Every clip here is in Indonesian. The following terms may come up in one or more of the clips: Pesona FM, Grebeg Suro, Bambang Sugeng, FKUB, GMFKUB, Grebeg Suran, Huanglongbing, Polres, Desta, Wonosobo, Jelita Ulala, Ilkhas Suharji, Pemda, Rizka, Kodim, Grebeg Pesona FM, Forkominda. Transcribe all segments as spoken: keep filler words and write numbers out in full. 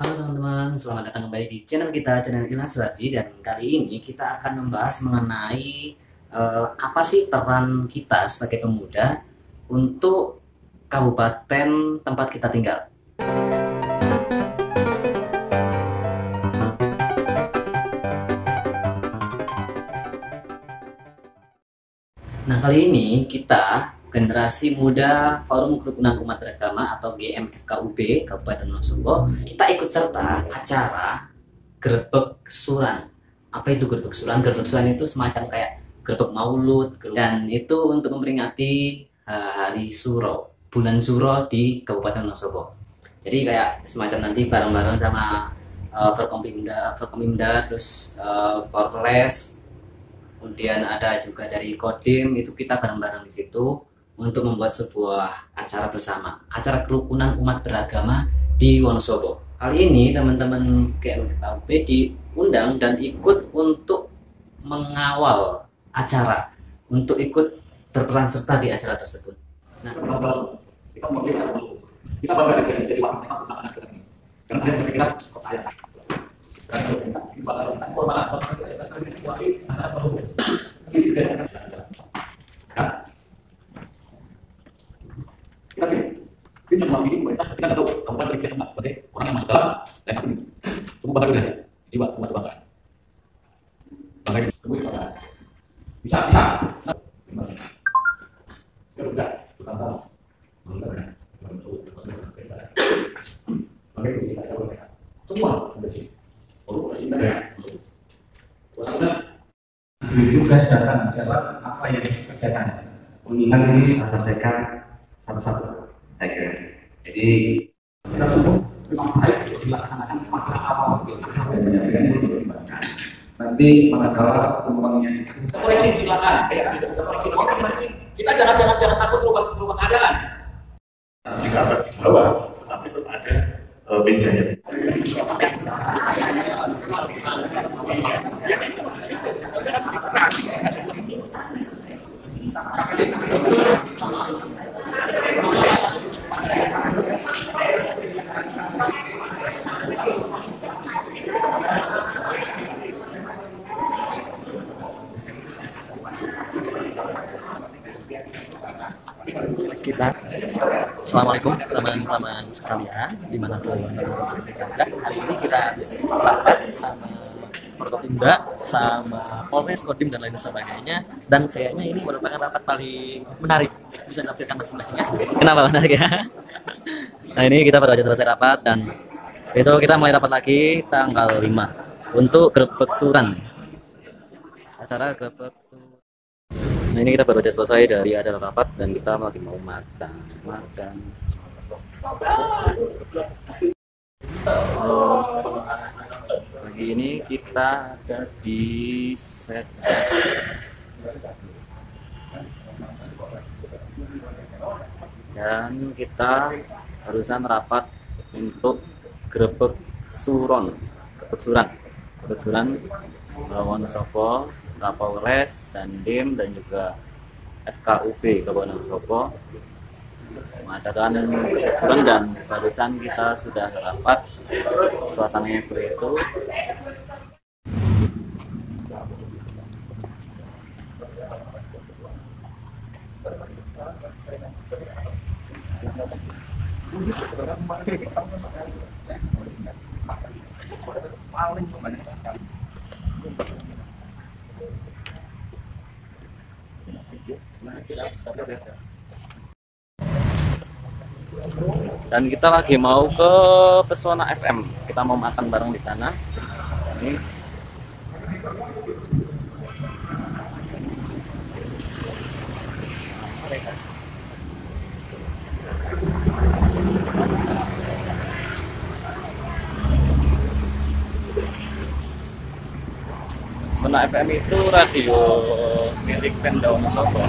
Halo teman-teman, selamat datang kembali di channel kita, channel Ilkhas Suharji. Dan kali ini kita akan membahas mengenai uh, apa sih peran kita sebagai pemuda untuk kabupaten tempat kita tinggal. Nah, kali ini kita generasi muda Forum Kerukunan Umat Beragama atau G M F K U B Kabupaten Wonosobo, kita ikut serta acara Grebeg Suran. Apa itu Grebeg Suran? Grebeg Suran itu semacam kayak grebeg maulud, dan itu untuk memperingati hari Suro, bulan Suro di Kabupaten Wonosobo. Jadi kayak semacam nanti bareng-bareng sama uh, Forkominda, Forkominda, terus uh, Polres, kemudian ada juga dari Kodim, itu kita bareng-bareng di situ untuk membuat sebuah acara bersama, acara kerukunan umat beragama di Wonosobo. Kali ini teman-teman G M F K U B diundang dan ikut untuk mengawal acara, untuk ikut berperan serta di acara tersebut. Nah, kita baru, kita mau lihat dulu, kita baru dari dari warung kita bersama ke sini, karena dia bergerak kota yang tugas datang jawab apa yang dikerjakan. Mengingat ini kita selesaikan satu-satu, saya kira. Jadi kita tunggu memang baik untuk dilaksanakan masalah apa untuk dilaksanakan untuk dilaksanakan. Nanti manakala teman-temannya kita koreksi, silakan. Kita koreksi, kita koreksi. Kita jangan jangan jangan takut merubah keadaan. Jika ada di bawah, tetapi belum ada benjanya. Assalamualaikum teman-teman sekalian, dimanapun teman-teman berada. Hari ini kita habis rapat sama Forkominda, sama Polres, Kodim, dan lain sebagainya. Dan kayaknya ini merupakan rapat paling menarik, bisa ditafsirkan masing-masingnya. Kenapa menarik ya? Nah, ini kita baru aja selesai rapat dan besok kita mulai rapat lagi tanggal lima untuk Grebeg Suran. Acara Grebeg Suran. Nah, ini kita baru aja selesai dari acara rapat dan kita lagi mau makan. Makan. Pagi ini kita ada di set dan kita barusan rapat untuk Grebeg Suran, Grebeg Suran, Grebeg Suran, Wonosobo, Kapolres, Dandim, dan juga F K U B Kabupaten Wonosobo mengadakan Grebeg Suran, dan barusan kita sudah rapat. Suasananya seperti itu. Dan kita lagi mau ke Pesona F M, kita mau makan bareng di sana. Ini Pesona F M itu radio milik Pemda Wonosobo.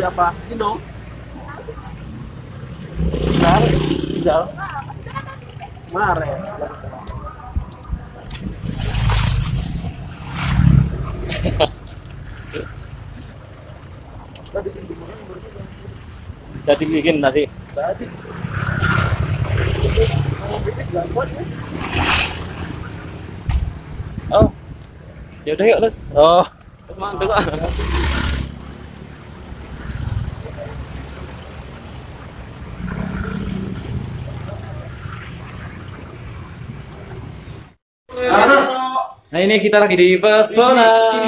Berapa kilo? Tinggal, tinggal. kemarin. Tadi bikin nasi. Tadi. Oh. Ya udah yuk, Les. Oh. Mantap. Nah, ini kita lagi di Pesona.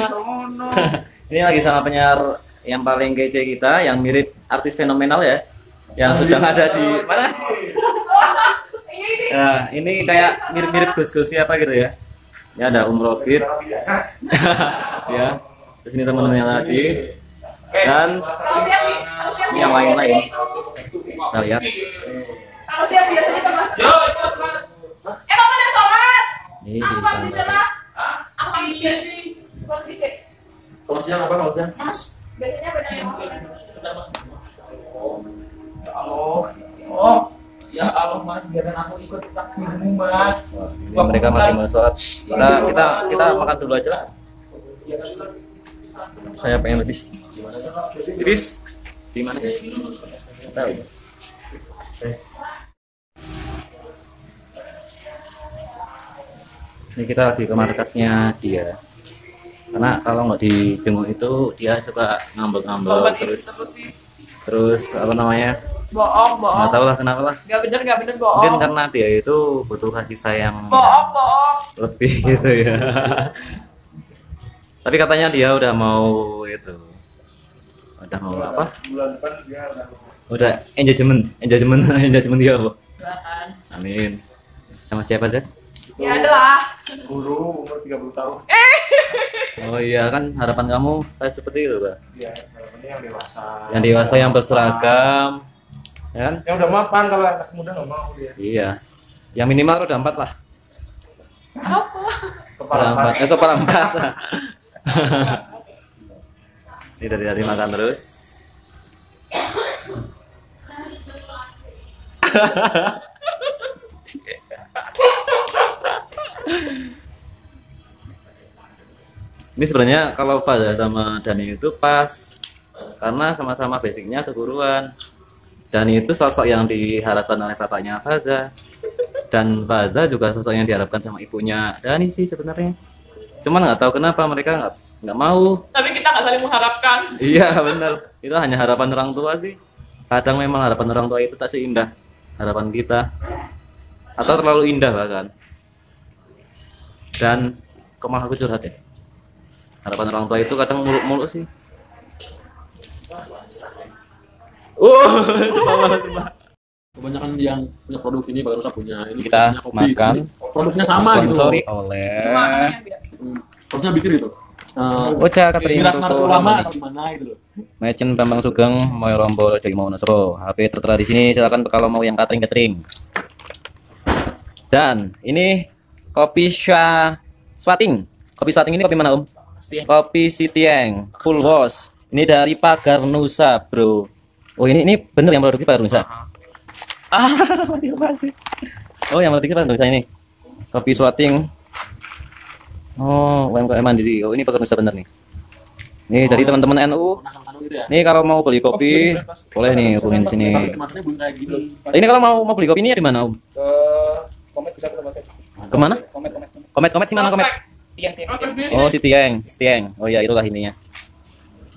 Ini lagi sama penyiar yang paling kece kita, yang mirip artis fenomenal ya, yang sedang ada di mana? Nah, ini kayak mirip-mirip Gus-Gus siapa gitu ya? Ya ada Om Robit, ya, terus ini teman-teman yang tadi dan yang lain-lain. Kita lihat. Kalau siap biasanya kelas. Eh, Bapak ada sholat? Apa bisa lah? Apa bisa sih? Apa bisa? Kalau siap apa kalau siap? Biasanya banyak yang ya Allah, oh ya Allah mas, biarkan aku ikut takbirmu mas. Ini mereka masih mau sholat. Kita kita kita makan dulu aja lah. Saya pengen lebih. Lebih? Di mana? Tahu. Ini kita lagi ke markasnya dia. Karena kalau nggak dijenguk itu dia suka ngambek-ngambek terus terus, terus apa namanya bohong bohong nggak tahu lah kenapa lah nggak bener nggak bener bohong mungkin karena dia itu butuh kasih sayang bohong bohong lebih bohong. Gitu ya. Tapi katanya dia udah mau itu udah mau apa udah engagement engagement engagement dia loh. Amin. Sama siapa Zed? Ya adalah guru umur tiga puluh tahun. Eh. Oh iya kan harapan kamu eh, seperti itu Pak. Iya, harapannya yang dewasa. Yang dewasa yang berseragam. Ya kan? Yang udah mapan kalau anak muda enggak mau dia. Iya. Yang minimal udah empat lah. Apa? Kepala empat. Itu kepala empat. Ini dari tadi makan terus. Ini sebenarnya kalau pada sama Dani itu pas karena sama-sama basicnya keguruan. Dani itu sosok yang diharapkan oleh bapaknya Faza dan Faza juga sosok yang diharapkan sama ibunya Dani sih sebenarnya. Cuman nggak tahu kenapa mereka nggak nggak mau. Tapi kita nggak saling mengharapkan. Iya benar. Itu hanya harapan orang tua sih. Kadang memang harapan orang tua itu tak seindah harapan kita atau terlalu indah bahkan. Dan kemah aku curhat ya. Harapan orang tua itu kadang muluk-muluk sih. Oh, kebanyakan yang punya produk ini baru saya punya. Ini kita makan. Produknya sama gitu. Sorry oleh. Harusnya bikin gitu. Ocha Katrin Toko Lama atau mana gitu loh. Merchant Bambang Sugeng, Moyo Rombol, Jogi Wonosobo. H P tertera di sini. Silakan kalau mau yang catering-catering. Dan ini kopi Sya Swating. Kopi Swating ini kopi mana, Om? Setieng. Kopi Sitieng full wash. Ini dari Pagar Nusa, Bro. Oh, ini ini bener yang produknya Pagar Nusa. Ah, oh, yang produknya Pagar Nusa ini. Kopi Swating. Oh, U M K M Mandiri. Oh, ini Pagar Nusa bener nih. Nih, oh, jadi teman-teman N U. Nih kalau mau beli kopi, oh, boleh nih hubungin di sini. Ini kalau mau mau beli kopi ini ya di mana, Om? Ke Komet bisa ke tempat saya. Ke mana? Komet, Komet. Komet, Komet sih mana Komet? Tiang, tiang, tiang. Oh si Tiang, Tiang. Oh ya itulah intinya.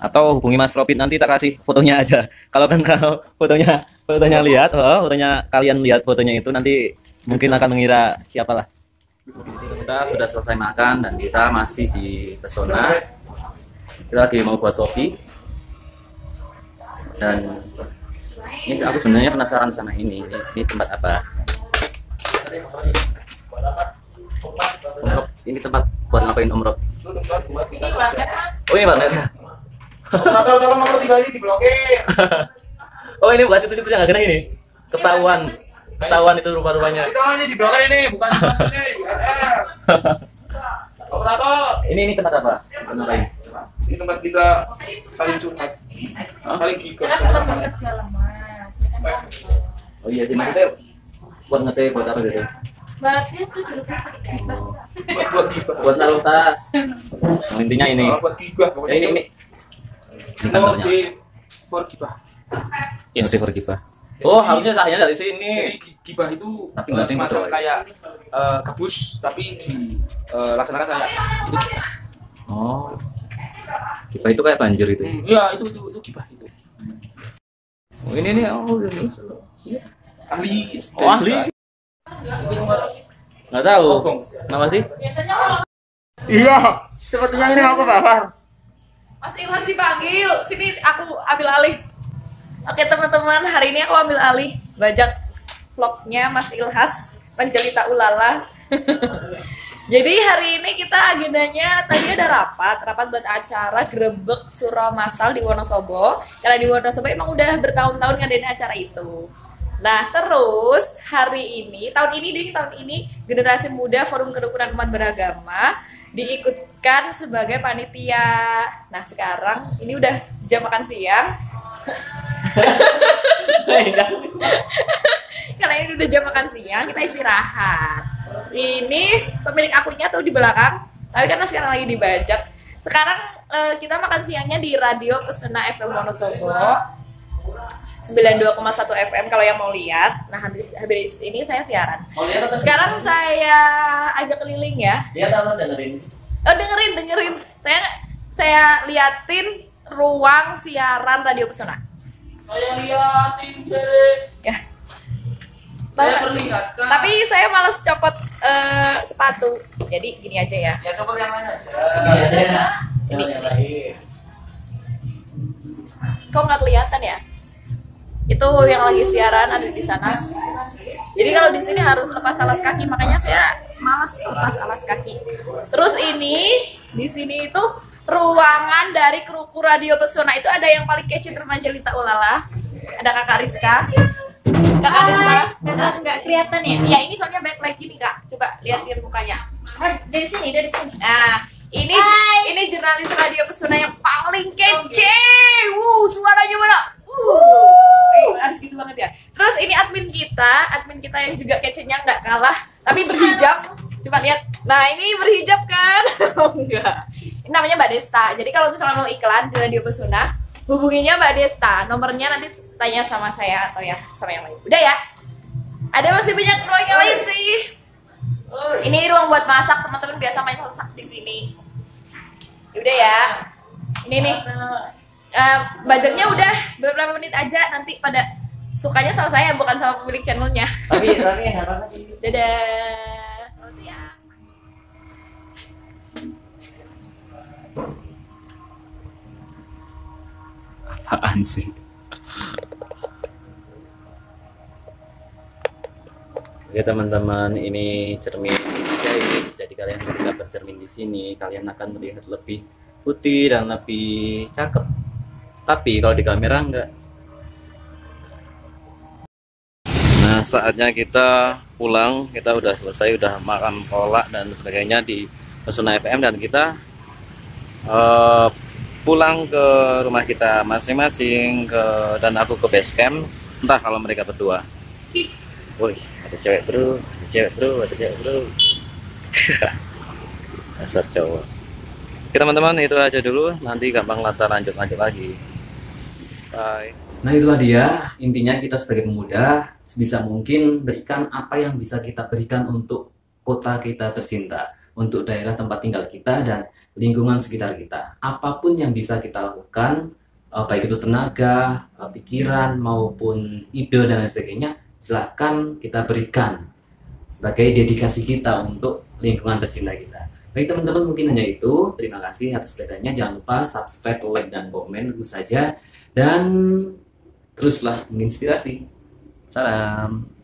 Atau hubungi Mas Robin nanti tak kasih fotonya aja. Kalau kan kalau fotonya fotonya lihat, oh fotonya kalian lihat fotonya itu nanti mungkin akan mengira siapalah. Kita sudah selesai makan dan kita masih di Pesona. Kita lagi mau buat kopi. Dan ini aku sebenarnya penasaran sama ini. Ini tempat apa? Om, ini tempat buat ngapain Om Rob? Oh ini warnet. Tolong nomor tiga ini diblokir. Oh ini bukan situs-situs yang nggak kena ini. Ketahuan, ketahuan itu rupa-rupanya. Kita hanya diblokir ini, bukan ini. Operator. Ini ini tempat apa? Ini tempat kita saling curhat, saling kikir. Oh iya sih, maksudnya buat ngeteh buat apa gitu? Buatnya sejuruhnya buat buat gibah, buat naruh tas. Intinya ini. Buat gibah. Ini ini. Ini kantornya. For gibah. Yes. For gibah. Oh, harusnya sahnya dari sini. Jadi gibah itu semacam kayak kebus, tapi dilaksanakan kayak itu gibah. Oh. Gibah itu kayak banjir itu. Iya, itu itu itu gibah itu. Oh, ini nih. Oh, ahli. Oh, ahli. Nggak tahu. Kenapa sih? Biasanya kalau... Iya, sepertinya ini aku bakar. Mas Ilkhas dipanggil, sini aku ambil alih. Oke teman-teman, hari ini aku ambil alih bajak vlognya Mas Ilkhas, Mas Jelita Ulala. Jadi hari ini kita agendanya tadi ada rapat, rapat buat acara Grebeg Suro Masal di Wonosobo. Karena di Wonosobo emang udah bertahun-tahun ngadain acara itu. Nah terus hari ini, tahun ini deh, tahun ini generasi muda Forum Kerukunan Umat Beragama diikutkan sebagai panitia. Nah sekarang ini udah jam makan siang. Karena ini udah jam makan siang, kita istirahat. Ini pemilik akunnya tuh di belakang, tapi karena sekarang lagi dibajak. Sekarang eh, kita makan siangnya di Radio Pesona F M Wonosobo sembilan puluh dua koma satu F M kalau yang mau lihat. Nah habis, habis ini saya siaran. Sekarang saya ajak keliling ya. Lihat atau dengerin? Oh dengerin, dengerin. Saya saya liatin ruang siaran Radio Pesona. Saya liatin deh. Ya. Saya perlihatkan. Tapi saya malas copot uh, sepatu. Jadi gini aja ya. Ya copot yang lain aja. Ini. Ya, ini. Yang lain. Kok nggak kelihatan ya? Itu yang lagi siaran ada di sana. Jadi kalau di sini harus lepas alas kaki, makanya saya malas lepas alas kaki. Terus ini di sini itu ruangan dari Kruku Radio Pesona itu ada yang paling kece remaja Jelita Ulala, ada Kakak Rizka. Kakak Rizka, nggak kelihatan ya? Ya ini soalnya backlight gini Kak. Coba lihat lihat mukanya. Dari sini, dari sini. Nah, ini Hai. ini jurnalis Radio Pesona yang paling kece. Wuh, suaranya mana? Uh, harus gitu banget ya. Terus ini admin kita, admin kita yang juga kecenya nggak kalah, tapi berhijab. Coba lihat. Nah ini berhijab kan? Oh, enggak. Ini namanya Mbak Desta. Jadi kalau misalnya mau iklan di Radio Pesona, hubunginya Mbak Desta. Nomornya nanti tanya sama saya atau ya sama yang lain. Udah ya. Ada masih banyak ruang yang lain sih. Ini ruang buat masak, teman-teman biasa main masak di sini. Udah ya. Ini nih. Uh, bajaknya udah beberapa menit aja, nanti pada sukanya sama saya bukan sama pemilik channelnya. Tapi tapi dadah, selamat siang. Apaan sih? Oke teman-teman, ini cermin. Jadi kalian ketika bercermin di sini, kalian akan melihat lebih putih dan lebih cakep. Tapi kalau di kamera enggak. Nah saatnya kita pulang, kita udah selesai, udah makan kolak dan sebagainya di Pesona F M dan kita uh, pulang ke rumah kita masing-masing ke dan aku ke base camp. Entah kalau mereka berdua. Woi ada cewek bro, ada cewek bro, ada cewek bro. Dasar cowok. Oke teman-teman itu aja dulu, nanti gampang latar lanjut-lanjut lagi. Bye. Nah itulah dia, intinya kita sebagai pemuda sebisa mungkin berikan apa yang bisa kita berikan untuk kota kita tercinta, untuk daerah tempat tinggal kita dan lingkungan sekitar kita. Apapun yang bisa kita lakukan, baik itu tenaga, pikiran maupun ide dan lain sebagainya, silahkan kita berikan sebagai dedikasi kita untuk lingkungan tercinta kita. Baik teman-teman, mungkin hanya itu. Terima kasih atas perhatiannya. Jangan lupa subscribe, like, dan komen tentu saja. Dan teruslah menginspirasi. Salam.